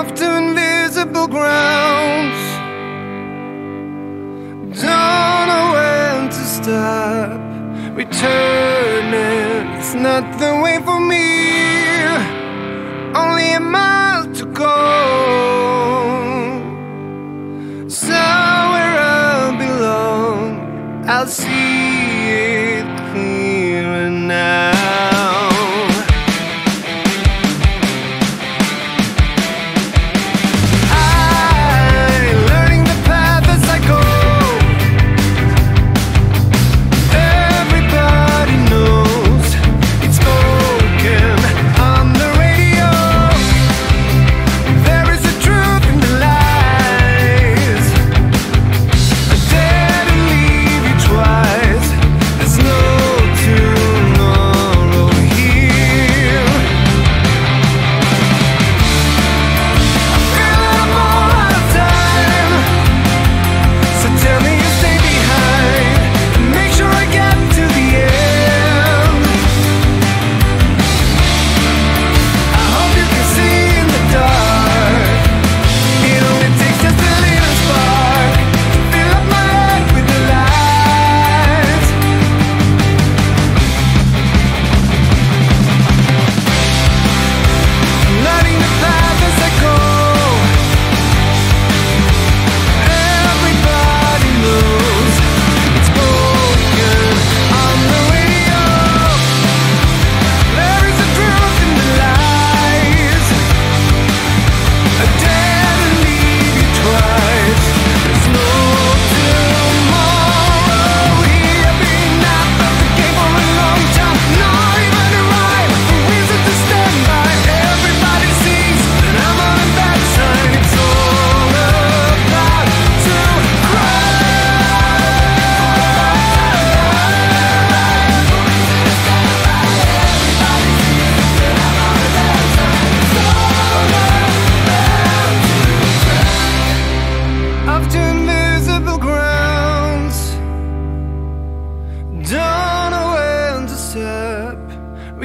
off to invisible grounds. Don't know when to stop returning. It's not the way for me. Only a mile to go. Somewhere I'll belong. I'll see it clearer now.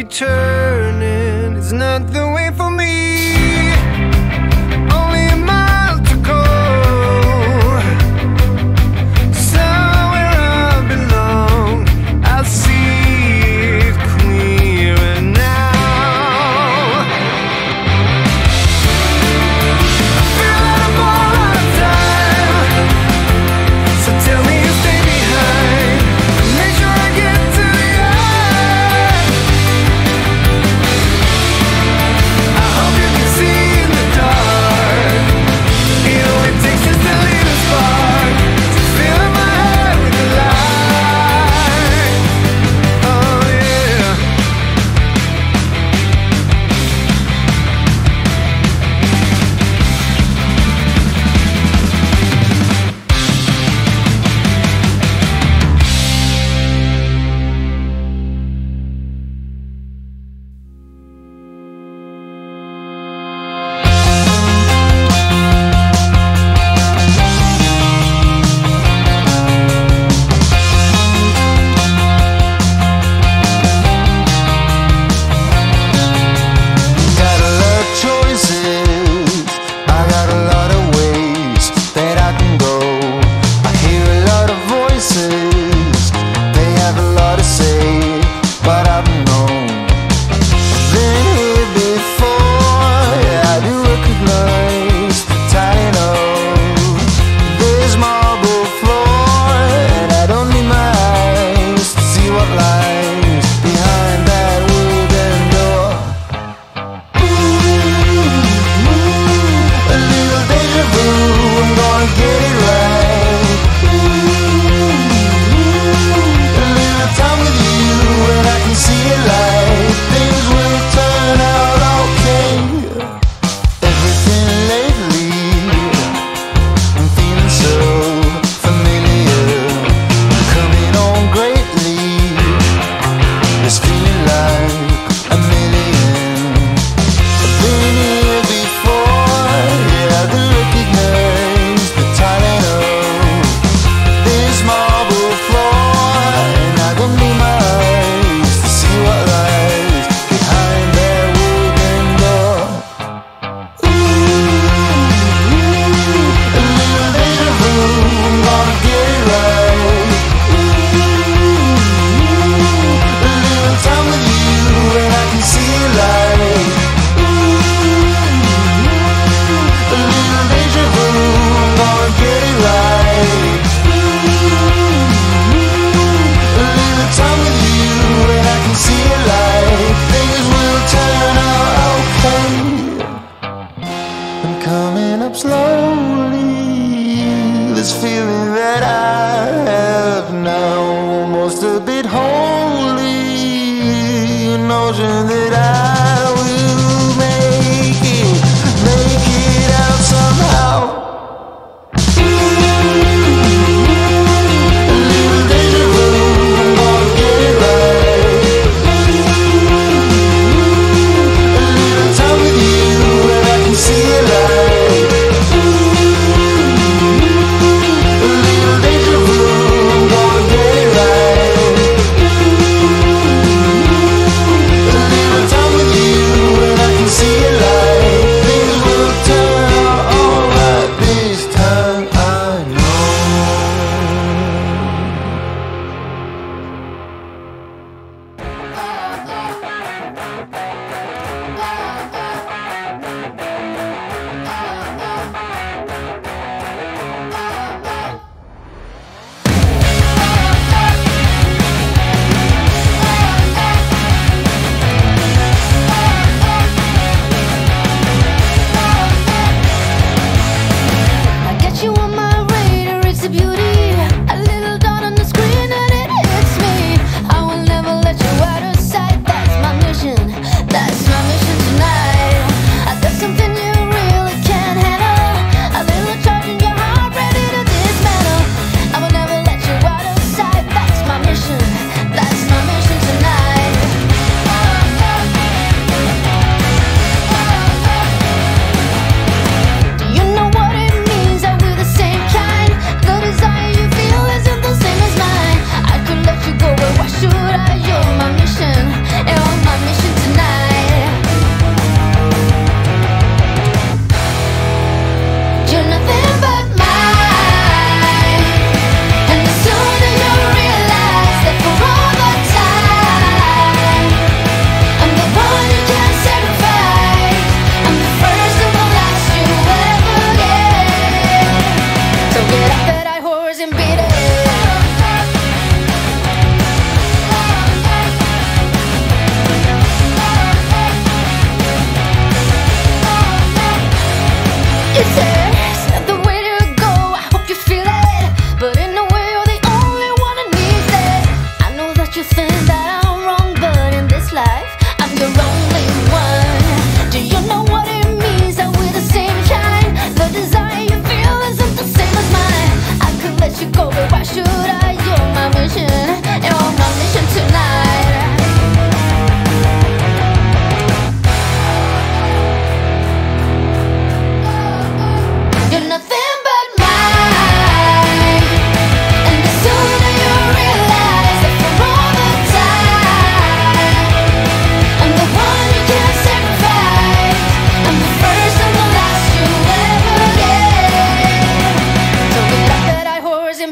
Returning is not the way for me. Only a mile to go. Somewhere I belong. I'll see it clearer now. I feel that I'm all out of time. So tell me you stay behind and make sure I get to the end. been coming up slowly. This feeling that I have now, almost a bit holy, a notion that I will make it out somehow.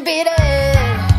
Beat it.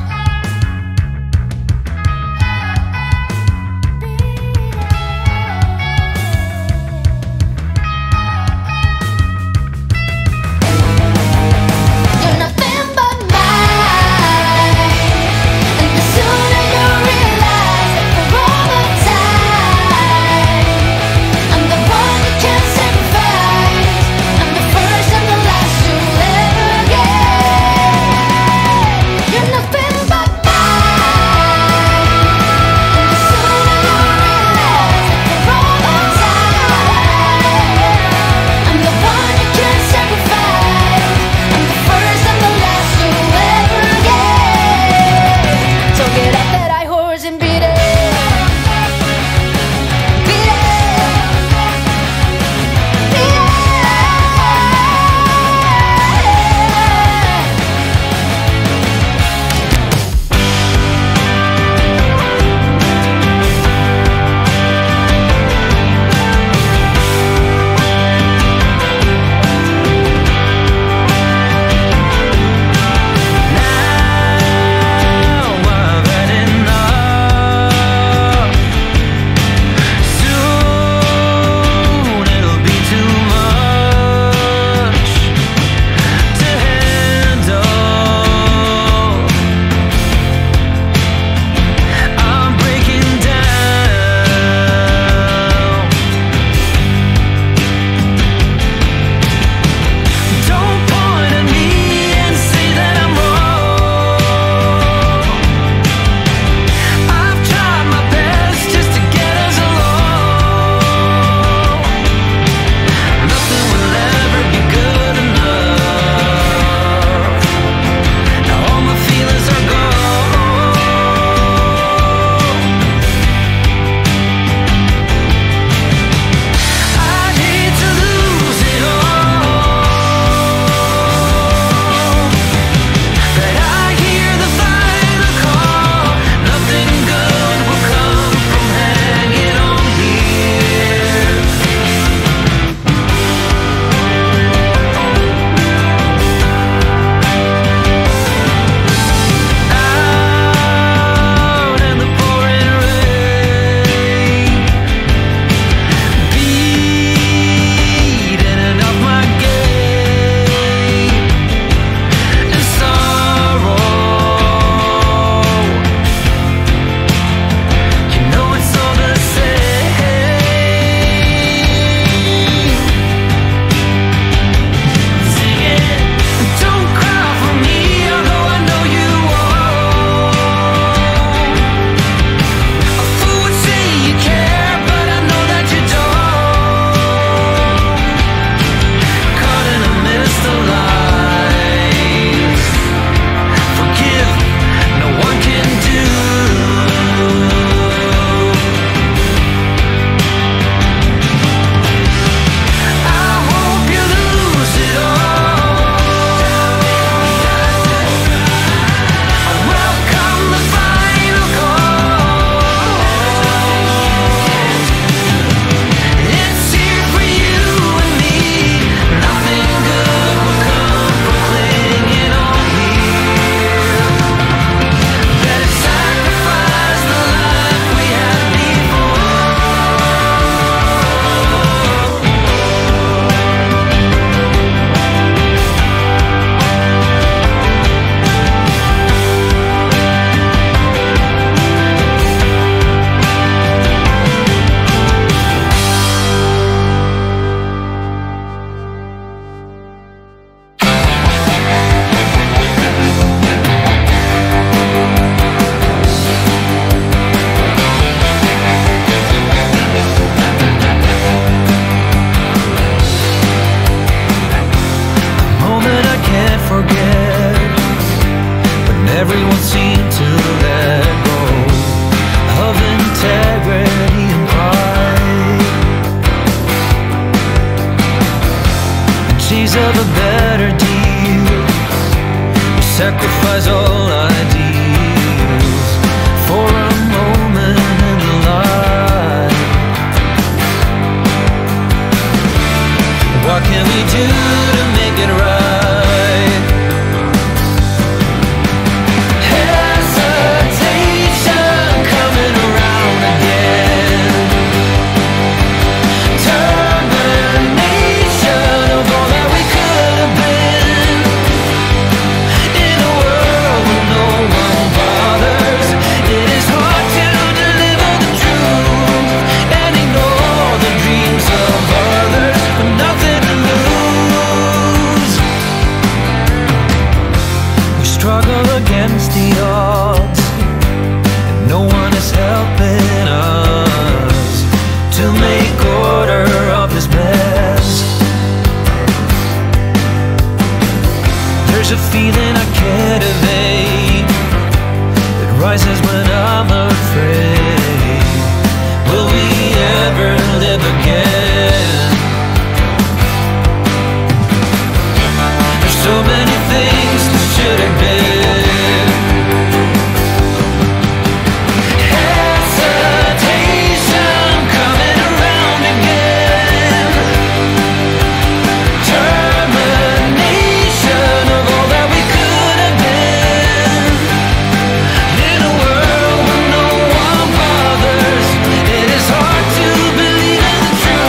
everyone seemed to let go of integrity and pride. In chase of a better deal, we sacrifice all ideals for a moment in life. What can we do to make it right? Against the odds, and no one is helping us to make order of this mess. There's a feeling I can't evade, that rises when I'm afraid. Will we ever live again? There's so many things that should have been. True.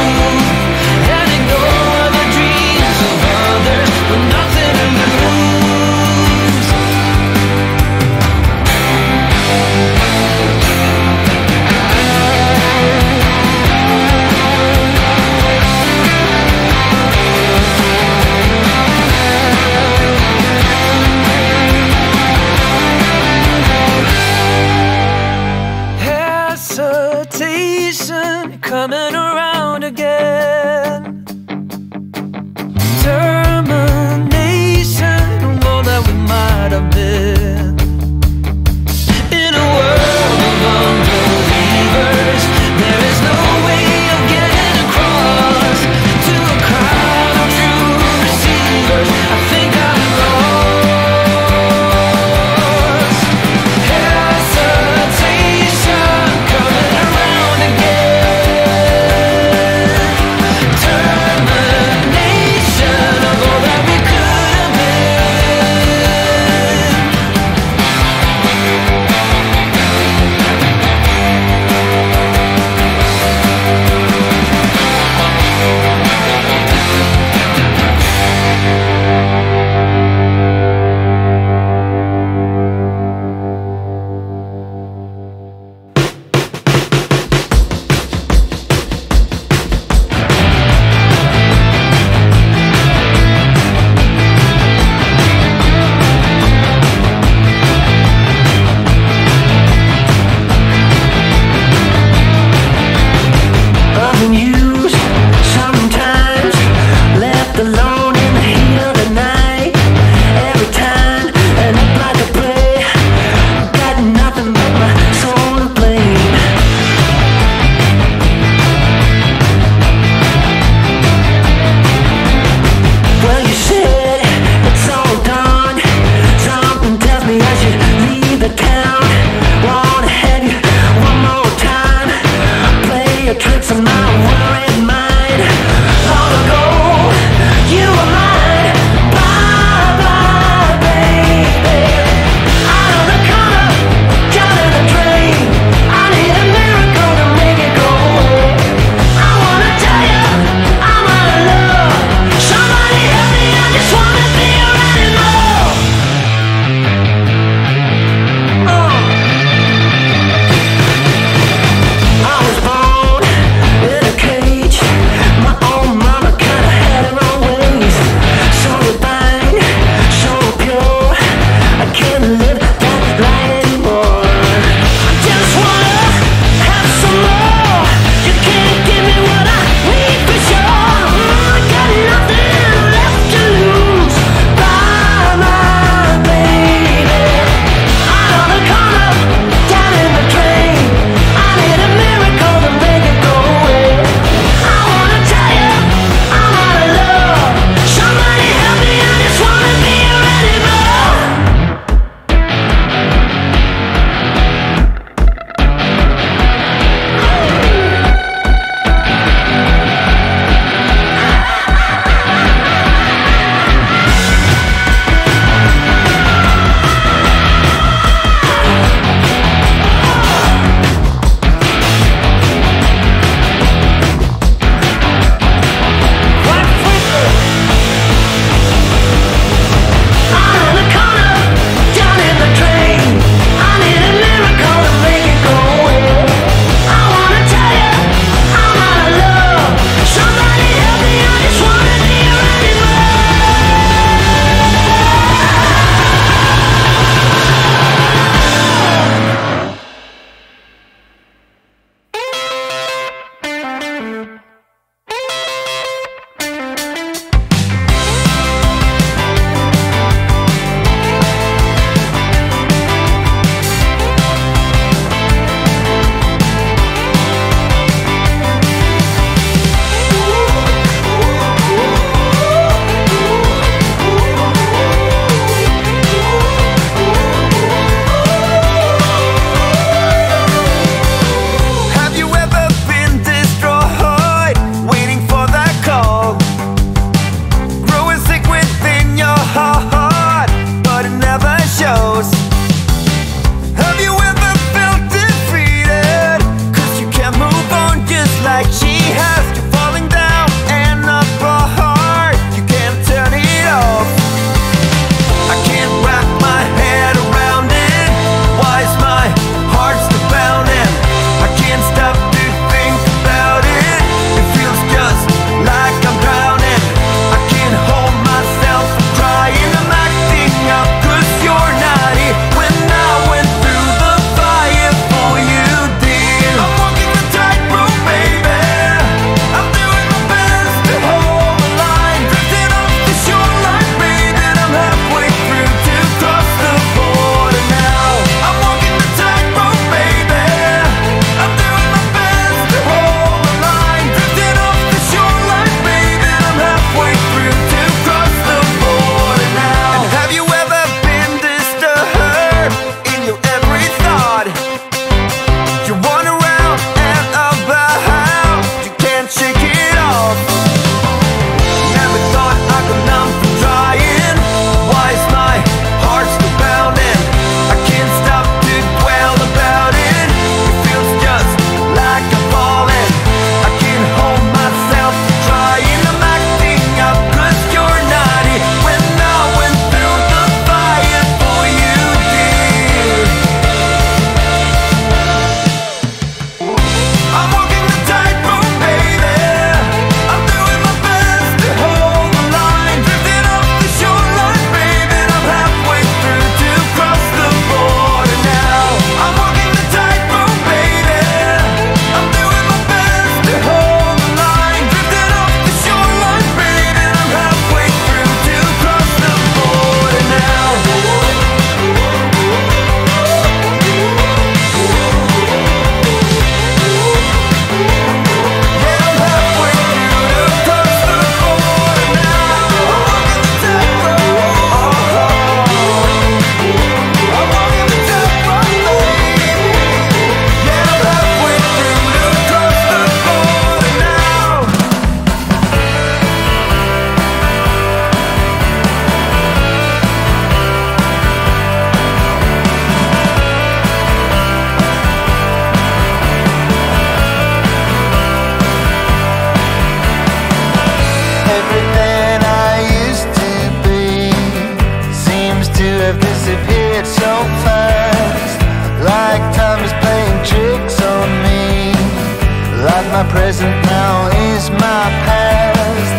present now is my past,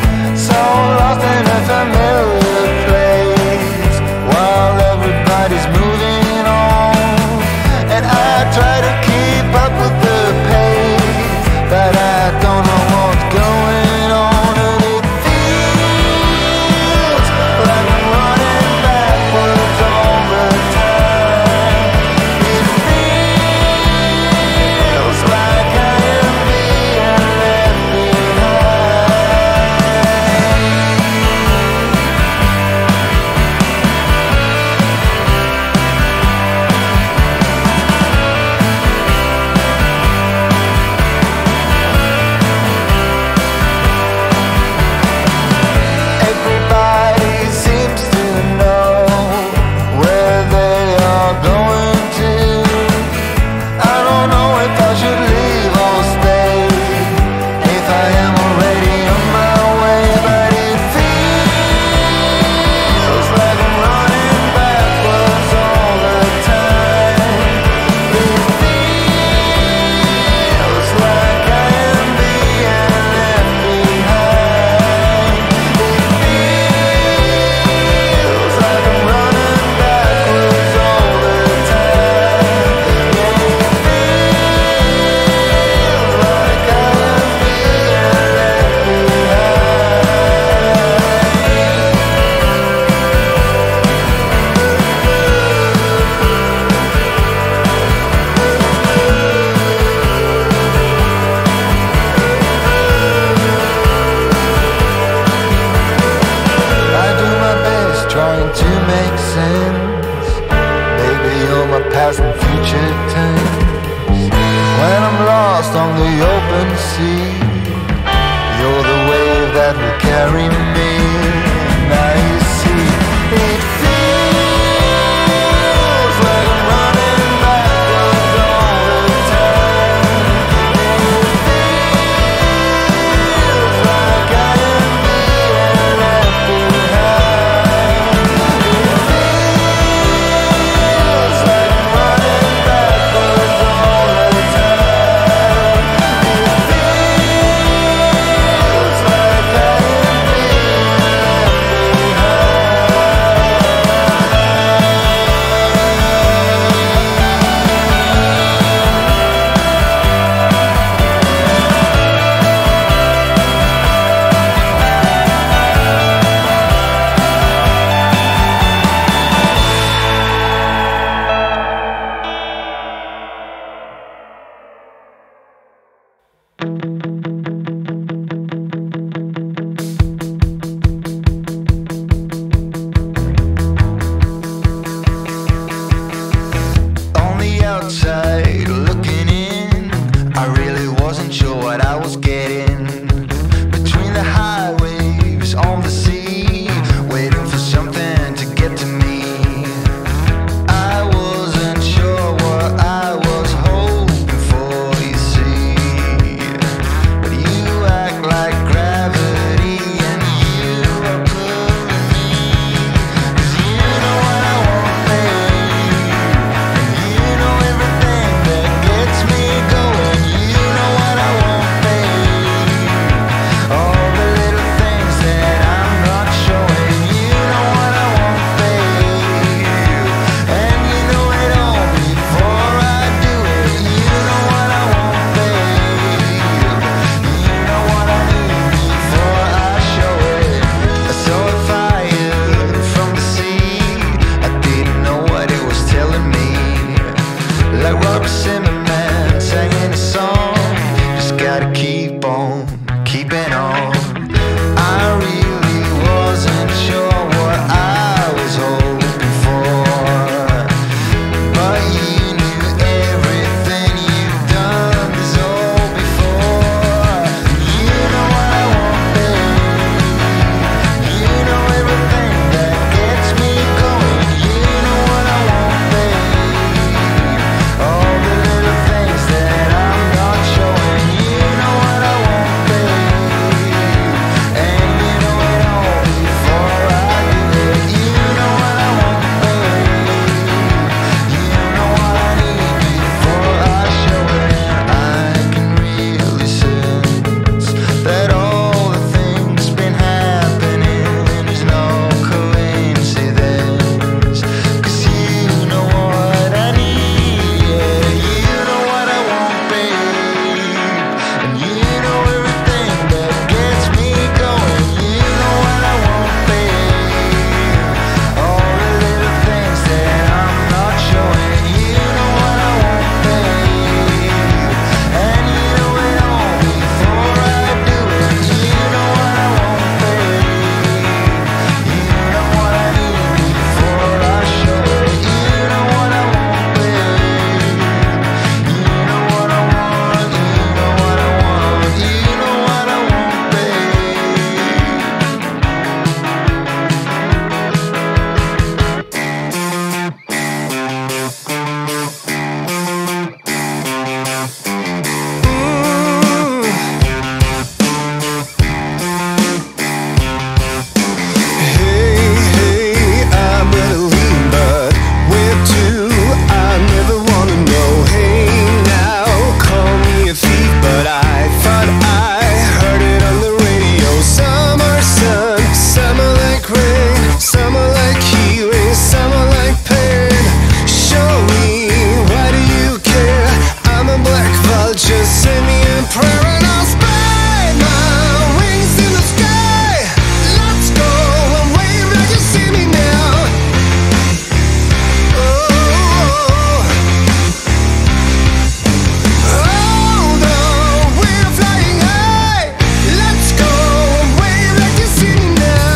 so lost in a familiar place, while everybody's moving on, and I try to keep up with the pace, but I don't know what's going on, and it feels like I'm running backwards all the time. It feels like I am being led like rain, some are like healing, some are like pain. Show me, why do you care? I'm a black vulture, send me a prayer and I'll spread my wings in the sky. Let's go, I'm waving like you see me now. Oh no, we're flying high. Let's go, I'm waving like you see me now.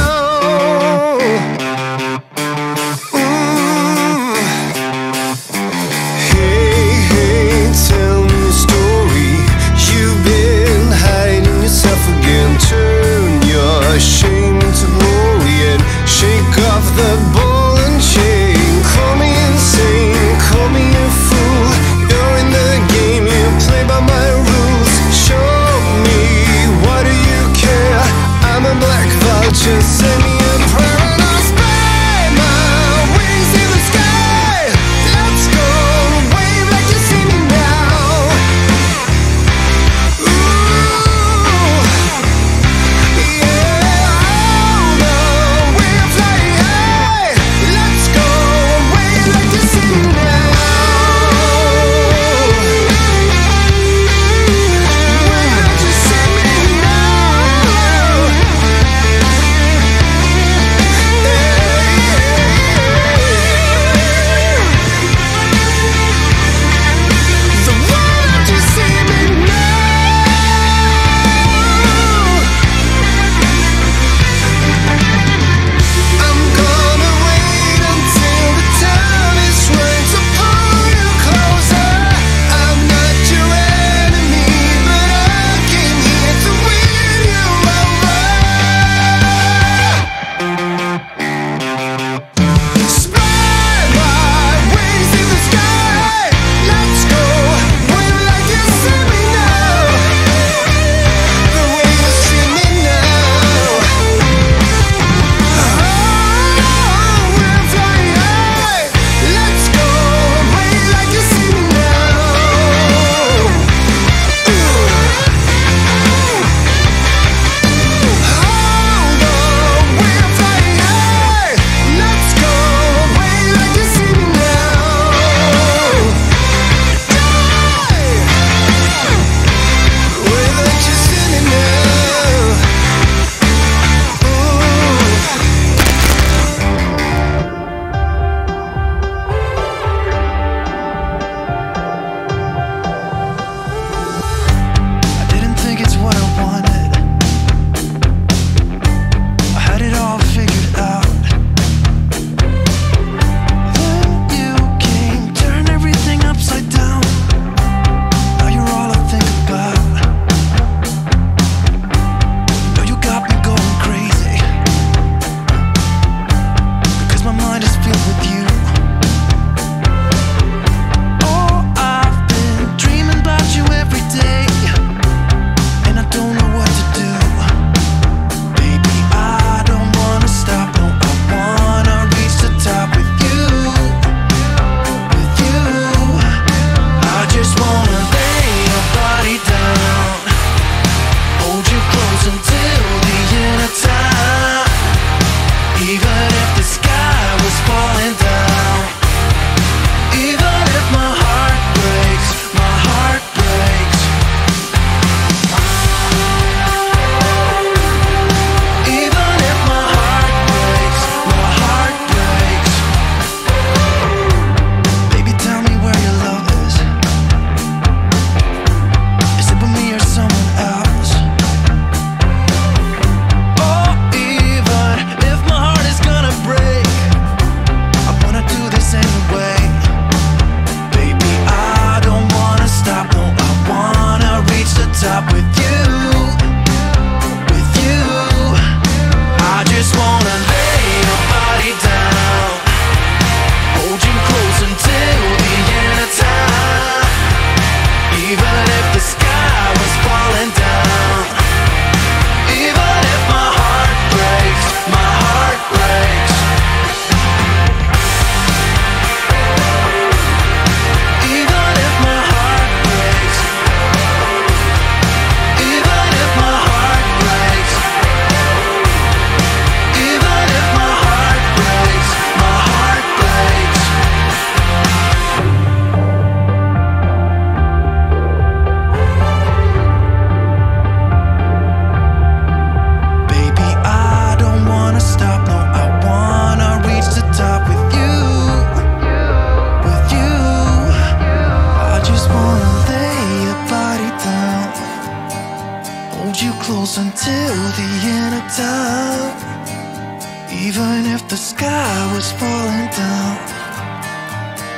Even if the sky was falling down,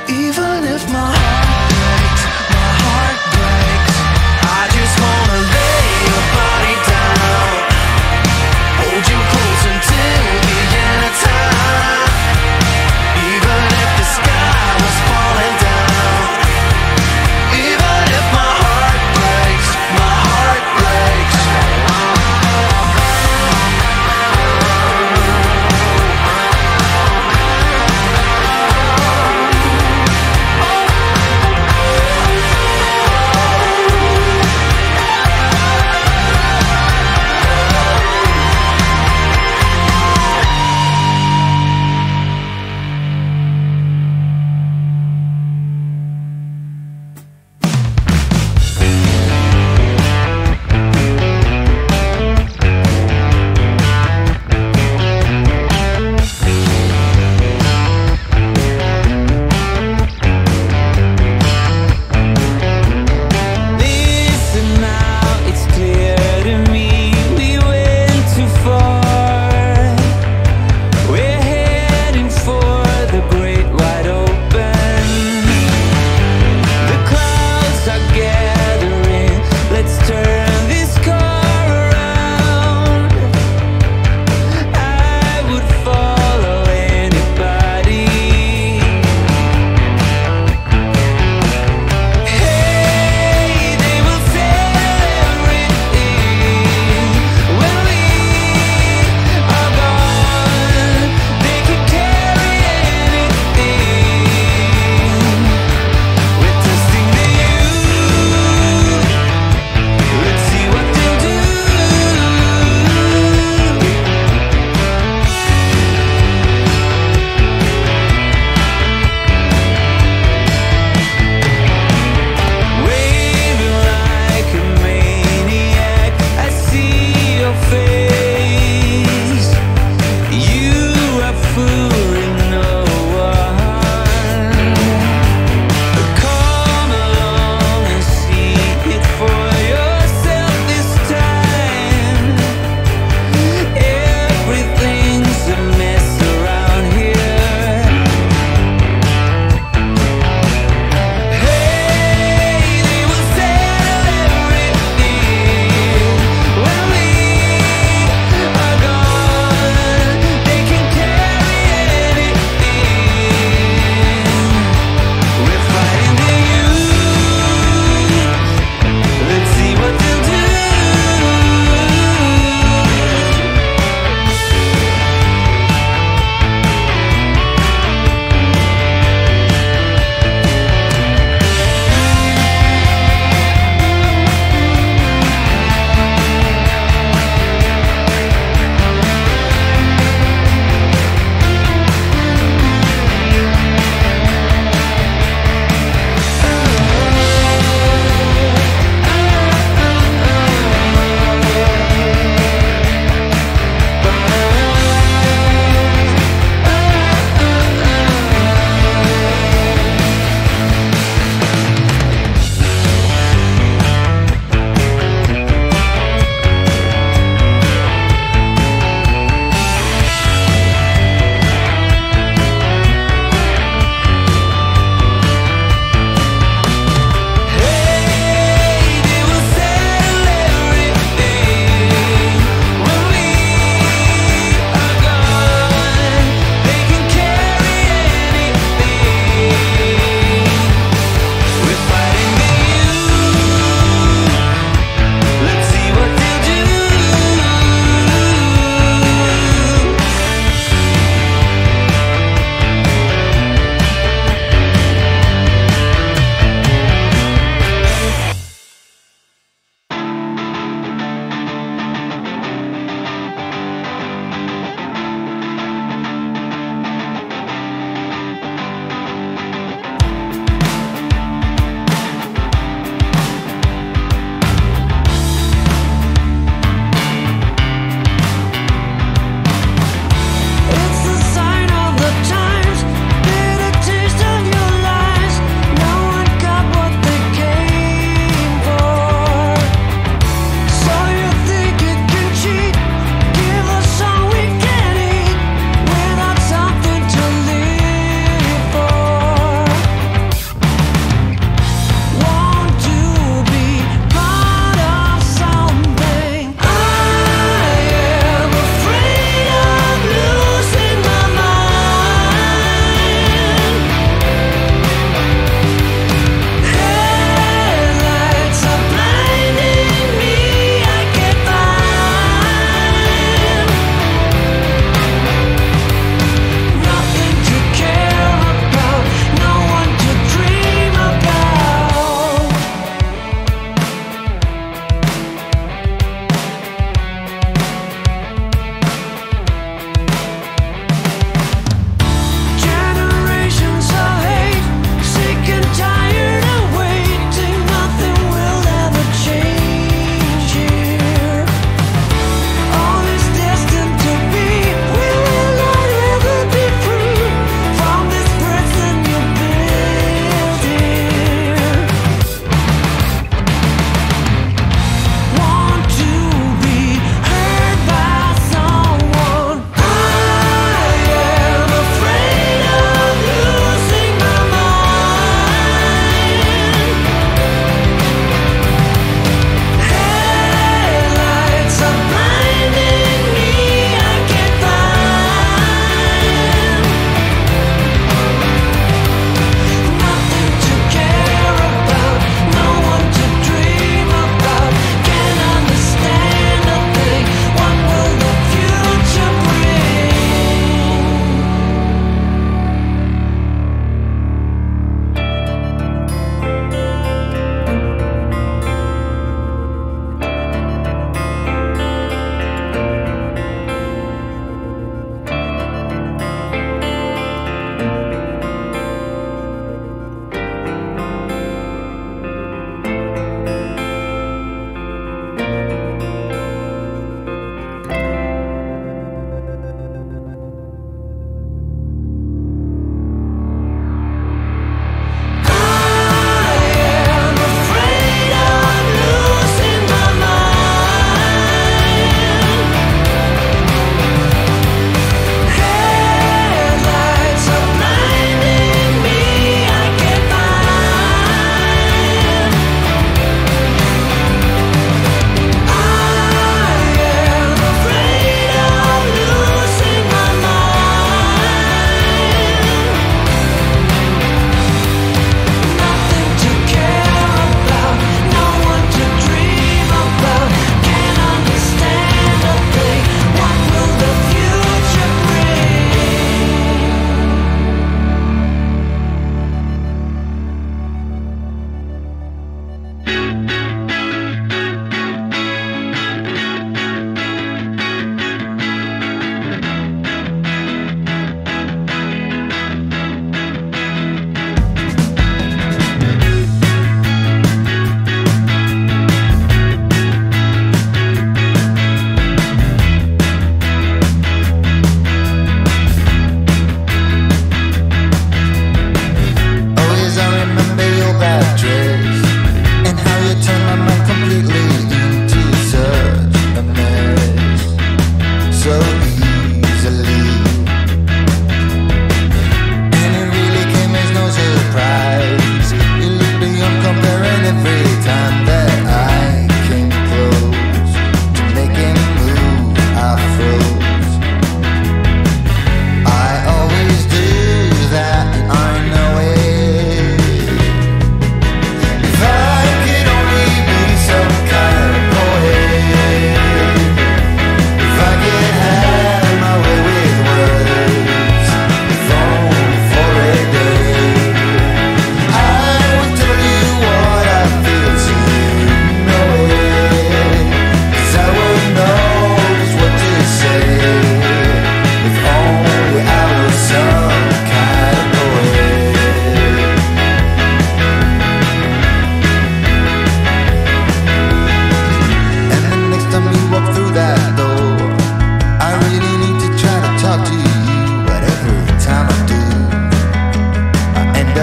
even if my heart breaks, my heart breaks, I just wanna lay your body down, hold you close until the end of time. Even if the sky was falling down, even if my heart breaks, my heart breaks.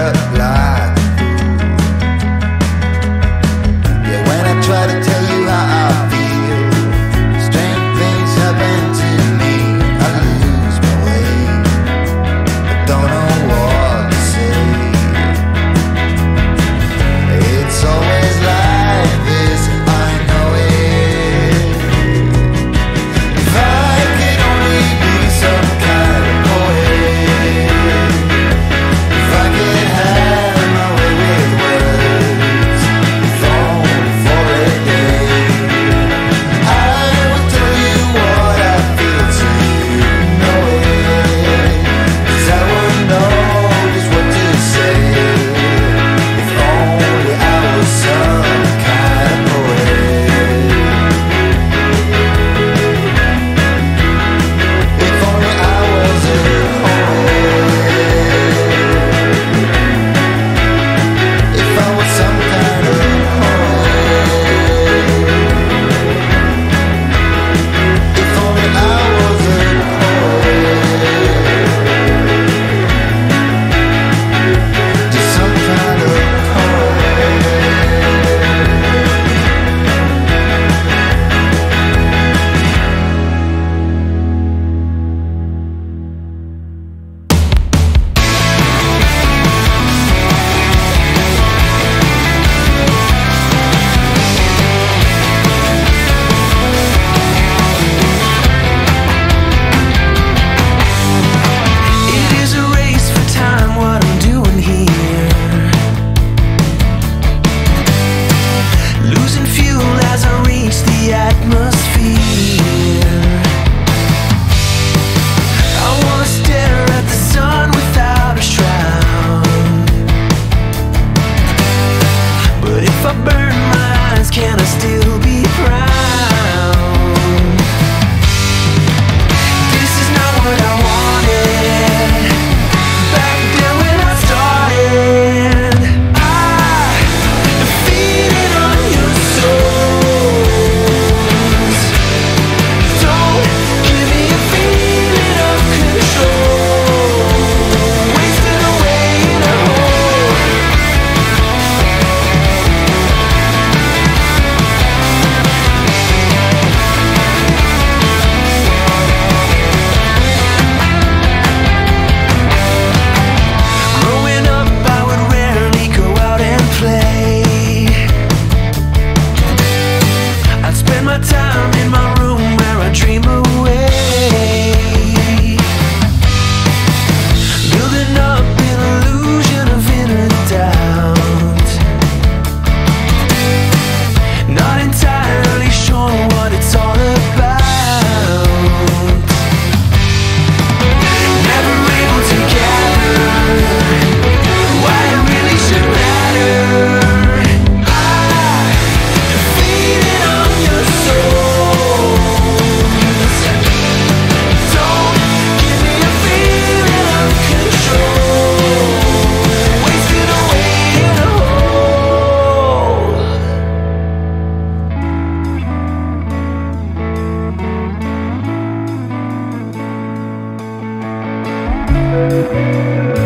up like a fool. Yeah, when I try to tell you how I feel, strange things happen to me. I lose my way, I don't know what to say. It's always like this, I know it. If I could only be some kind of poet, if I could have my way with words, if only for a day, I would tell you what I feel so you know it, 'cause I wouldn't know just what to say. If only I was some kind of poet, if only I was a poet, if I was some kind of poet, if only I was a poet, just some kind of poet. It is a race for time, what I'm doing here. Losing fuel as I reach the atmosphere. I wanna stare at the sun without a shroud. But if I burn my eyes, can I still be proud? This is not what I wanted. Back then when I started, I feeding on your souls. Don't give me a feeling of control, wasted away in a hole. Growing up, I would rarely go out and play. I'd spend my time in my room where I dream away. Building up an illusion of inner doubt. Not entirely sure what it's all about. Never able to gather why it really should matter. I feeding on your souls. Don't give me a feeling of control, wasted away in a hole.